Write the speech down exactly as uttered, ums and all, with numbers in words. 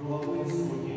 who always forgive.